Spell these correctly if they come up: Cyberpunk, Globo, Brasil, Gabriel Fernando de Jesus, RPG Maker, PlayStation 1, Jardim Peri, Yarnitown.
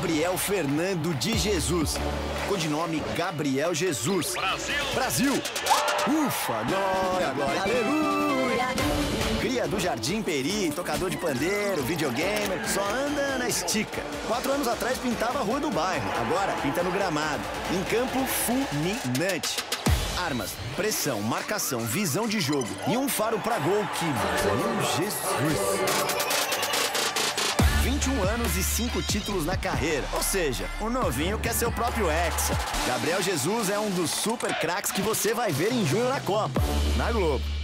Gabriel Fernando de Jesus. Codinome Gabriel Jesus. Brasil! Brasil! Ufa! Glória, glória, aleluia! Cria do Jardim Peri, tocador de pandeiro, videogamer, só anda na estica. 4 anos atrás pintava a rua do bairro, agora pinta no gramado. Em campo fulminante. Armas, pressão, marcação, visão de jogo e um faro pra gol que... Meu Jesus! 21 anos e 5 títulos na carreira. Ou seja, o novinho quer seu próprio hexa. Gabriel Jesus é um dos super craques que você vai ver em junho na Copa, na Globo.